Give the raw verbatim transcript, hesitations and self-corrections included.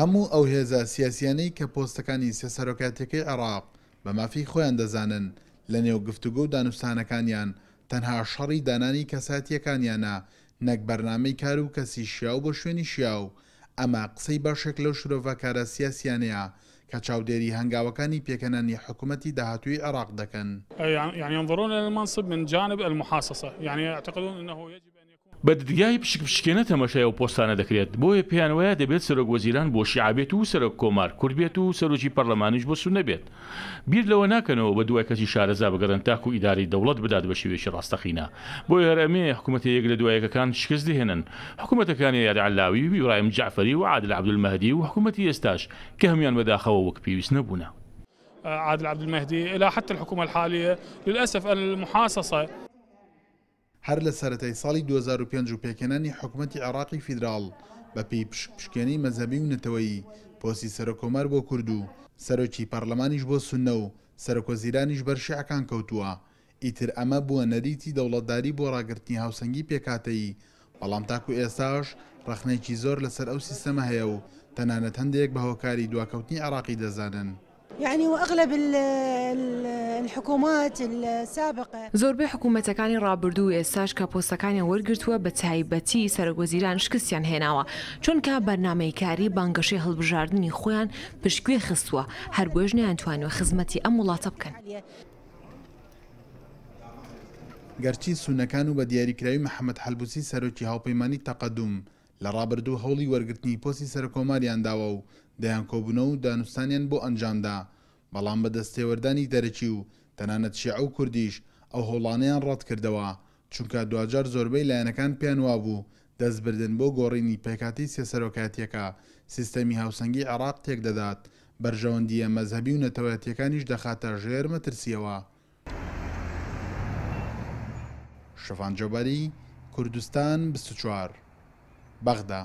هەموو ئەو هێزە سیاسیانەی کە پۆستەکانی سێ سەرۆکاتیەکەی عێراق بە مافی خۆیان دەزانن لە نێو گفتوگۆ و دانوستانەکانیان تەنها شەڕی دانانی کەساتیەکانیانە، نەک بەرنامەی کار و کەسی شیا و بۆ شوێنی شیا و ئەمە قسەی باشێک لەو شرۆڤەکارە سیاسیانەیە کە چاودێری هەنگاوەکانی پێکەنانی حکوومەتی داهاتووی عێراق دەکەن. يعني ينظرون إلى المنصب من جانب المحاصصة، يعني يعتقدون أنه يجب أن يكون بەدرگای پشکپشکێنە تەماشای ئەو پۆستانە دەکرێت، بۆیە پێیان وایە دەبێت سەرۆک وەزیران بۆ شیعە بێت و سەرۆک کۆمار کورد بێت و سەرۆکی پەرلەمانیش بۆ سوننە بێت. بیر لەوە ناکەنەوە بە دوای کەسی شارەزا بگەڕن تاکو ئیداری دەوڵەت بدات بە شێوێکی ڕاستەقینە، بۆیە هەر ئەمێ حکوومەتی یەک لە دوایەکەکان شکست دێنن، حکوومەتەکانی یاری عەلاوی و ئیبراهیم جعفەری و عادل عەبدولمەهدی و حکوومەتی ئێستاش کە هەموویان بەداخەوە وەک پێویست نەبوونە. عادل عەبدولمەهدی إلى حتى الحكومة الحالية للأسف المحاصصة. هەر لە سەرەتای ساڵی دوو هەزار و پێنج و پێکەنانی حکوومەتی عێراقی فیدراڵ بە پێی پشکپشکێنەی مەذهبی و نەتەوەیی پۆستی سەرۆک کۆمار بۆ کورد و سەرۆکی پەرلەمانیش بۆ سوننە و سەرۆک وەزیرانیش بەر شیعەکان کەوتووە، ئیتر ئەمە بووە نەریتی دەوڵەتداری بۆ ڕاگررتنی هاوسەنگی پێکاتەیی، بەڵام تاکو ئێستاش ڕخنێکی زۆر لەسەر ئەو سیستەمە هەیە و تەنانەت هەندێک بە هۆکاری دواکەوتنی عێراقی دەزانن. يعني واغلب الحكومات السابقه زۆربەی حکوومەتەکانی ڕابردوو ئێستاش کە پۆستەکانیان وەرگرتووە بە تایبەتی سەرۆک وەزیران شکستیان هێناوە، چونکە بەرنامەی کاری بانگەشەی هەڵبژاردننی خۆیان پشتگوێ خستووە، هەر بۆیش نەیانتوانوە خزمەتی ئەم وڵاتە بکەن. گەرچی سونەکان و بە دیاریکراوی محەممەد حەلبوسی سەرۆکی هاوپەیمانی تەقەدوم لە ڕابردوو هەوڵی وەرگرتنی پۆستی سەرۆک کۆماریان داوە و دەیان کۆبوونەوە و دانوستانیان بۆ ئەنجامدا، بەڵام بە دەستێوەردانی دەرەکی و تەنانەت شیعە و کوردیش ئەو هەوڵانەیان ڕەت کردەوە، چونکە دوجار زۆربەی لایەنەکان پێیان وابوو دەستبردن بۆ گۆڕینی پێکاتی سێسەرۆکاتیەکە سیستەمی هاوسەنگی عێراق تێک دەدات، بەرژەوەندیە مەذهبی و نەتەوەیەتیەکانیش دەخاتە ژێر مەترسیەوە. شەفان جەوبەری، کوردستان بەست و چوار، بەغدا.